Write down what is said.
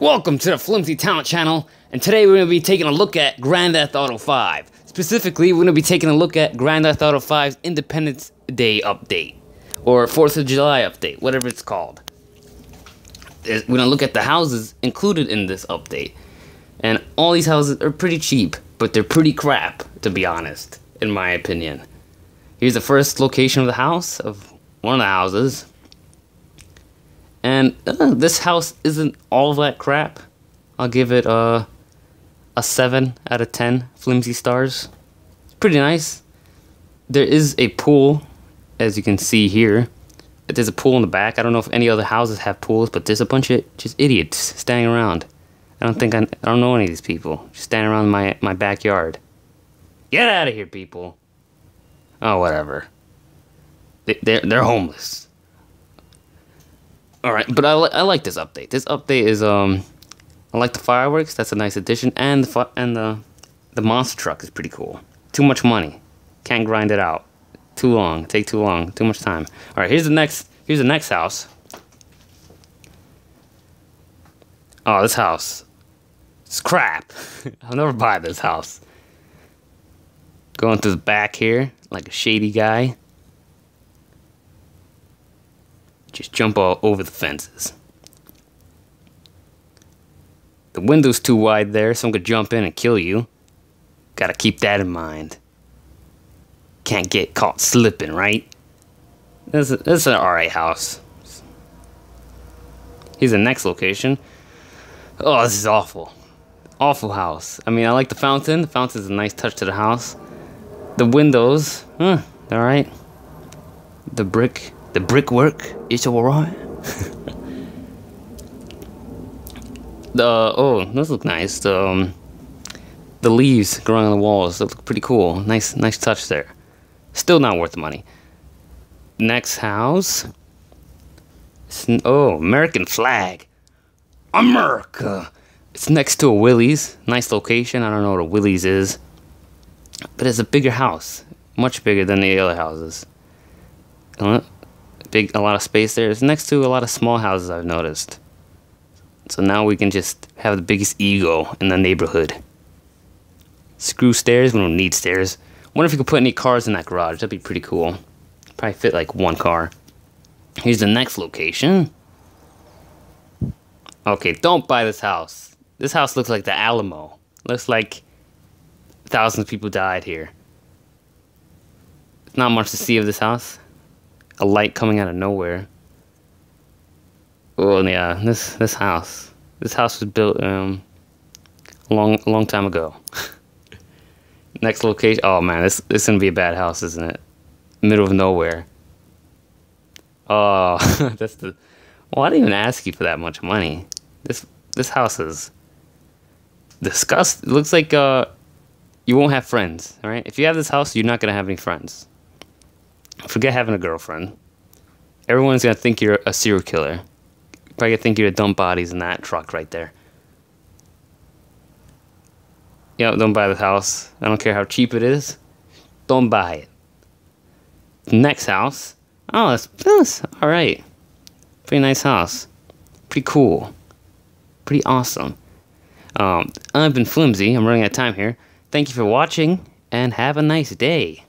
Welcome to the Flimsy Talent channel, and today we're going to be taking a look at Grand Theft Auto V. Specifically, we're going to be taking a look at Grand Theft Auto V's Independence Day update, or 4th of July update, whatever it's called. We're going to look at the houses included in this update, and all these houses are pretty cheap, but they're pretty crap, to be honest, in my opinion. Here's the first location of the house, of one of the houses. And this house isn't all that crap. I'll give it a 7 out of 10 flimsy stars. It's pretty nice. There is a pool, as you can see here. There's a pool in the back. I don't know if any other houses have pools, but there's a bunch of just idiots standing around. I don't know any of these people. Just standing around my backyard. Get out of here, people. Oh, whatever. They're homeless. Alright, but I like this update. This update is, I like the fireworks. That's a nice addition. And the monster truck is pretty cool. Too much money. Can't grind it out. Too long. Take too long. Too much time. Alright, here's the next house. Oh, this house. It's crap. I'll never buy this house. Going through the back here, like a shady guy. Just jump all over the fences. The window's too wide there. Someone could jump in and kill you. Gotta keep that in mind. Can't get caught slipping, right? This is an alright house. Here's the next location. Oh, this is awful. Awful house. I mean, I like the fountain. The fountain's a nice touch to the house. The windows. Huh, alright. The brickwork is alright. Those look nice. The leaves growing on the walls, that look pretty cool. Nice touch there. Still not worth the money. Next house. Oh, American flag. America. It's next to a Willie's. Nice location. I don't know what a Willie's is, but it's a bigger house, much bigger than the other houses. A lot of space there. It's next to a lot of small houses, I've noticed. So now we can just have the biggest ego in the neighborhood. Screw stairs, we don't need stairs. Wonder if you could put any cars in that garage. That'd be pretty cool. Probably fit like one car. Here's the next location. Okay, don't buy this house. This house looks like the Alamo. Looks like thousands of people died here. Not much to see of this house. A light coming out of nowhere. Oh yeah, this house was built a long time ago. Next location. Oh man, this is gonna be a bad house, isn't it? Middle of nowhere. Oh, well, I didn't even ask you for that much money. This house is disgusting. It looks like you won't have friends. All right, if you have this house, you're not gonna have any friends. Forget having a girlfriend. Everyone's gonna think you're a serial killer. Probably gonna think you're gonna dump bodies in that truck right there. Yeah, don't buy this house. I don't care how cheap it is. Don't buy it. Next house. Oh, that's alright. Pretty nice house. Pretty cool. Pretty awesome. I've been Flimsy. I'm running out of time here. Thank you for watching, and have a nice day.